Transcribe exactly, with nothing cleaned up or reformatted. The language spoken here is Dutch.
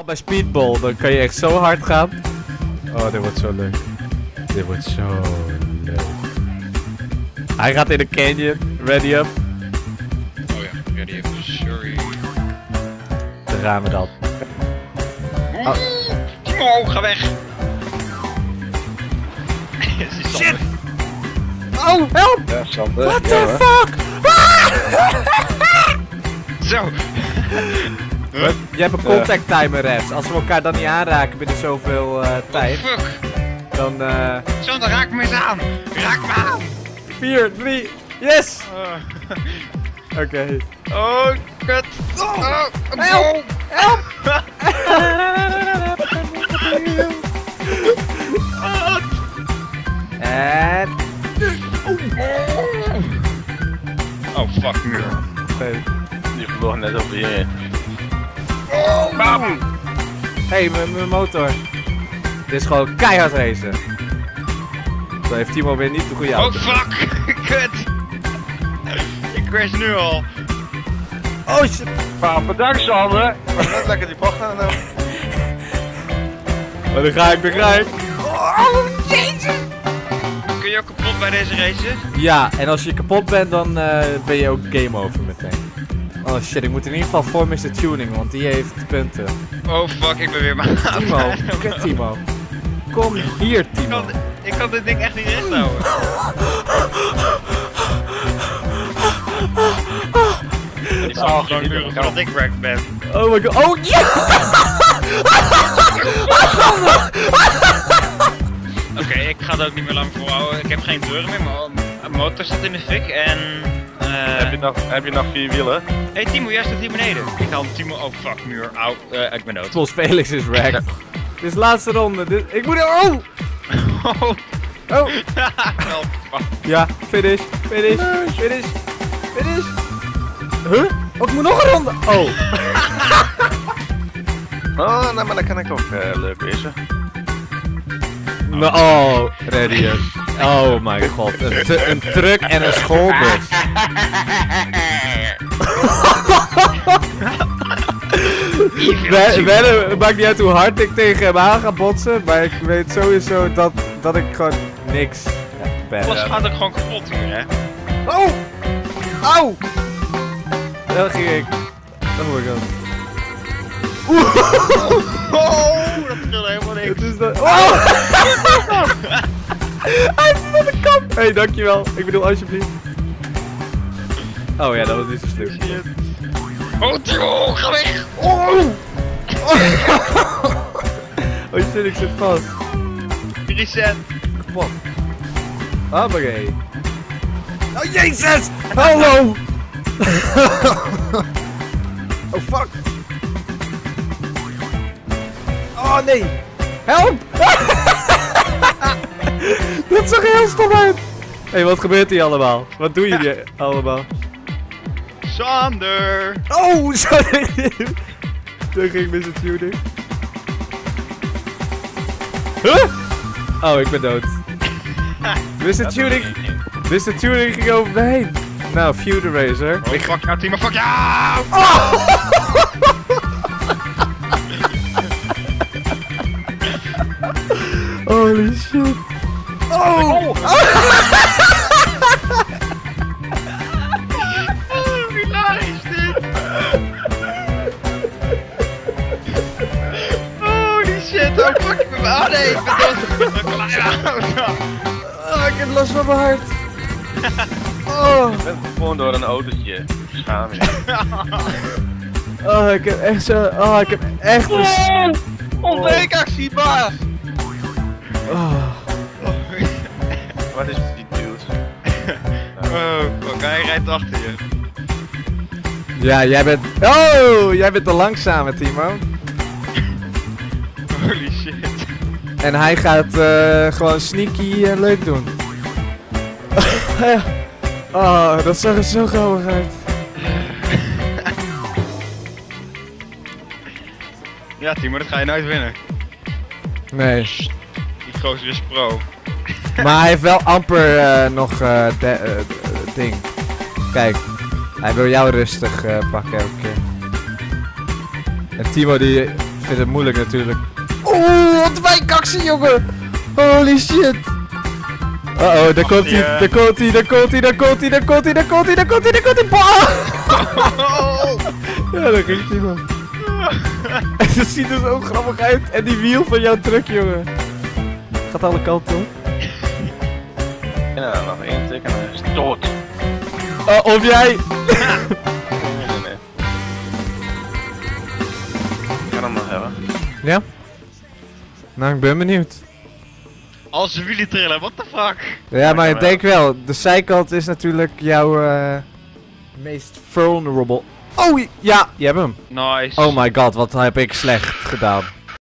Al bij speedball, dan kan je echt zo hard gaan. Oh, dit wordt zo leuk. Dit wordt zo leuk. Hij gaat in de canyon. Ready up. Oh ja, ready up. Sorry. Daar gaan we dan. Oh. Timo, ga weg. Shit. Oh, help. Ja, what the ja, fuck? Zo. What? Je hebt een contact timer rechts. Als we elkaar dan niet aanraken binnen zoveel uh, tijd. Oh, fuck. Dan uh... Zo, dan raak me eens aan. Raak me aan. vier, drie, yes! Uh. Oké. Okay. Oh, kut. Oh, oh, help! Help! En... Oh, oh fuck me. Nee. Die vloog net op die heen. Oh, bam! Hé, hey, mijn motor. Dit is gewoon keihard racen. Dan heeft Timo weer niet de goede auto. Oh fuck! Kut! Ik crash nu al. Oh shit! Nou, bedankt Sander! Ik was net lekker die bocht aan het doen. Dan ga ik begrijp. Oh jezus! Kun je ook kapot bij deze races? Ja, en als je kapot bent dan uh, ben je ook game over meteen. Oh shit, ik moet in ieder geval voor mister Tuning, want die heeft punten. Oh fuck, ik ben weer maar aan. Timo, kut Timo. Kom hier, Timo. Ik kan, ik kan dit ding echt niet recht houden. Ik zal gewoon duren voordat ik wrecked ben. Oh my god, oh ja! Oké, okay, ik ga het ook niet meer lang volhouden. Ik heb geen deuren meer, mijn motor zit in de fik en... Uh... Heb, je nog, heb je nog vier wielen? Hé hey, Timo, jij staat hier beneden. Ik haal Timo, oh fuck, muur, au, uh, ik ben dood. Volgens Felix is wrecked. Dit is de laatste ronde, dit, ik moet... Oh! Oh! Oh! Ja, finish, finish, finish, finish! Huh? Oh, ik moet nog een ronde! Oh! Oh, nou maar dat kan ik ook uh, leuk wezen. Oh, no, oh ready up. Oh my god, een, een truck en een schoolbus. Het maakt niet uit hoe hard ik tegen hem aan ga botsen, maar ik weet sowieso dat, dat ik gewoon niks ben. Plus gaat ik gewoon kapot hier, hè? Oh! Au! Daar ging ik. Oh my god. Oeh! Oh, dat scheelde helemaal niks. Het is dat... Oh! Hij zit aan de kant! Hé, hey, dankjewel. Ik bedoel, alsjeblieft. Oh ja, dat was niet zo slim. Oh, Timo, ga weg! Oh! Oh shit, ik zit vast. drie cent. Wat? Hoppakee. Oh jezus! Hallo! Oh fuck! Oh nee! Help! Dat zag heel stom uit! Hé, hey, wat gebeurt hier allemaal? Wat doen jullie allemaal? Sander! Oh, sorry! Toen ging mister Tuning. Huh? Oh, ik ben dood. mister Tuning... mister Tuning ging over me heen. Nou, view the racer. Oh, fuck jou, team, fuck jou! Oh! Holy shit. Oh! Oh! Wie laag is dit? Holy shit, oh fuck ik me. Oh nee, ik ben dood. Oh, ik heb last van mijn hart. Oh. Ik ben gewoon door een autootje. Schaam je. Oh, ik heb echt zo... Oh, ik heb echt... Oh, ontbreekactie, baas! Oh. Wat is die dude? Oh, fuck, hij rijdt achter je. Ja, jij bent... Oh, jij bent de langzame, Timo. Holy shit. En hij gaat uh, gewoon sneaky en uh, leuk doen. Oh, dat zag er zo grappig uit. Ja, Timo, dat ga je nooit winnen. Nee. Gozer is pro. Maar hij heeft wel amper uh, nog uh, de, uh, de, ding. Kijk, hij wil jou rustig uh, pakken elke keer. En Timo die vind het moeilijk natuurlijk. Oeh, wat wijkactie, jongen! Holy shit! Uh oh, daar komt hij, daar komt hij, daar komt hij, daar komt hij, daar komt hij, daar komt hij, daar komt hij, daar komt hij, BAM! Ja, dat ging hij man. Dat ziet er zo grappig uit. En die wiel van jouw truck, jongen. Gaat alle kanten op. Ja, nog één tik en hij is dood. Uh, of jij! Nee, nee, nee. Ik kan hem nog hebben. Ja? Nou, ik ben benieuwd. Als een wielentrillen, what the fuck? Ja, maar ik denk wel, de zijkant is natuurlijk jouw uh, meest vulnerable. Oh ja, je hebt hem. Nice. Oh my god, wat heb ik slecht gedaan.